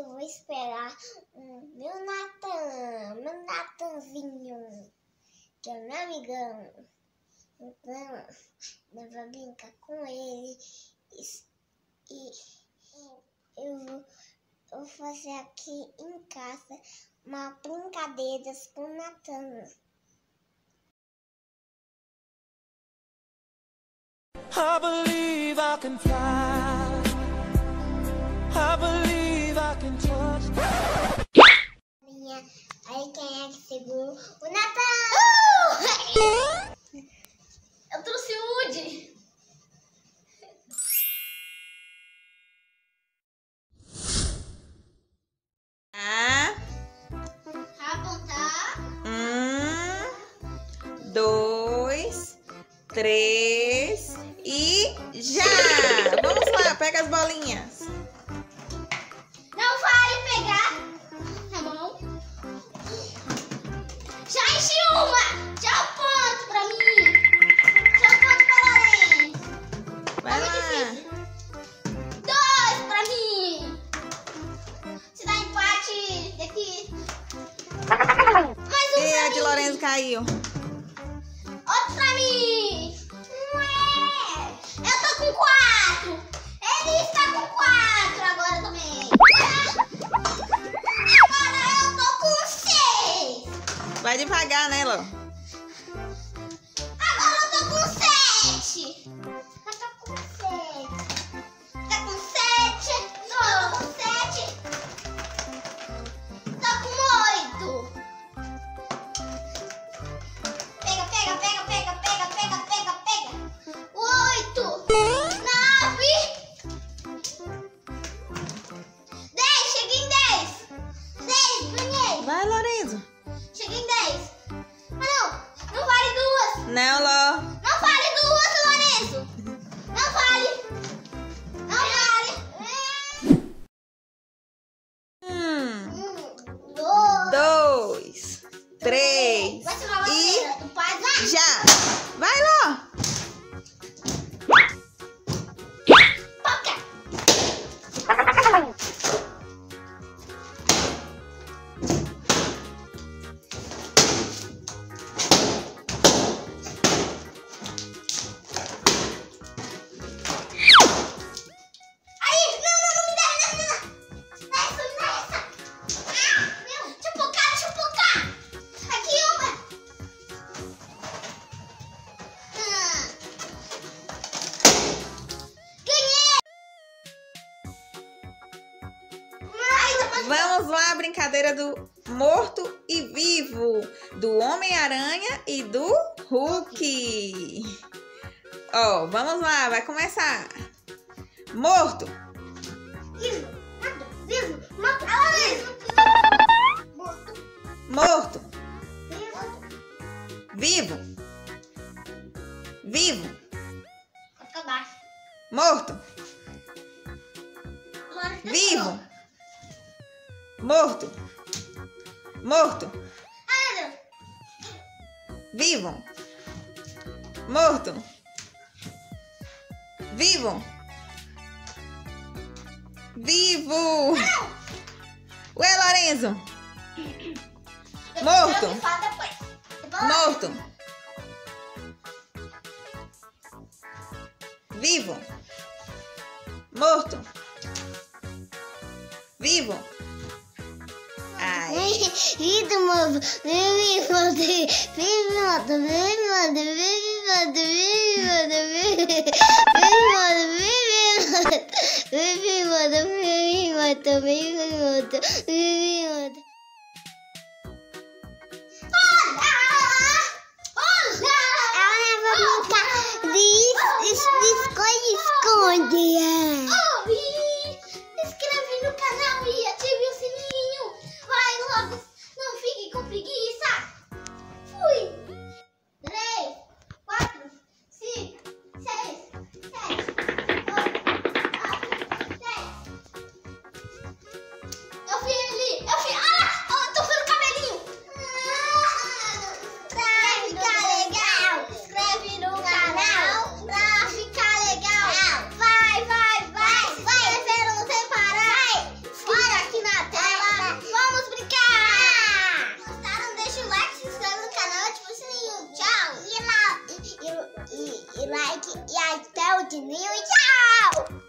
eu vou esperar meu Nathan, meu Nathanzinho, que é meu amigão. Então, eu vou brincar com ele e eu vou fazer aqui em casa uma brincadeira com o Nathan. I believe I can fly. I believe I can touch. Aí quem é que segurou? O Nathan! Eu trouxe o Woody! Apontar. 1, 2, 3. E já! Vamos lá, pega as bolinhas. Não vale pegar. Tá bom? Já enchi uma! Tchau, ponto pra mim! Tchau, ponto pra Lorenzo! Vai lá! Difícil. 2 pra mim! Se dá empate daqui. Mais um. E a de Lorenzo caiu. Outro pra mim! Eu tô com 4! Ele está com 4 agora também! Agora eu tô com 6! Vai devagar, né, Lô? Agora eu tô com 7! Eu tô com 7! Tá com 7! Não, eu tô com 7! Tô com 8! Pega, pega, pega, pega, pega, pega, pega, pega! 8, 9, 10, cheguei em 10, ganhei. Vai, Lorenzo. Cheguei em 10. Ah, não, não vale 2. Não, Ló. Não vale 2, Lorenzo. Não vale. Não vale. 1, 2, 3. Vai chamar e pai, já. Vai, Ló. Vamos lá, a brincadeira do morto e vivo, do Homem-Aranha e do Hulk. Ó, vamos lá, vai começar. Morto. Vivo, morto, vivo, morto, vivo. Morto. Morto. Vivo. Vivo. Morto. Vivo. Morto. Morto. Vivo. Morto. Vivo. Vivo. Ué, Lorenzo. Morto. Morto. Vivo. Morto. Vivo. Eu fui ali, eu fui. Olha! like e até o de mil e tchau!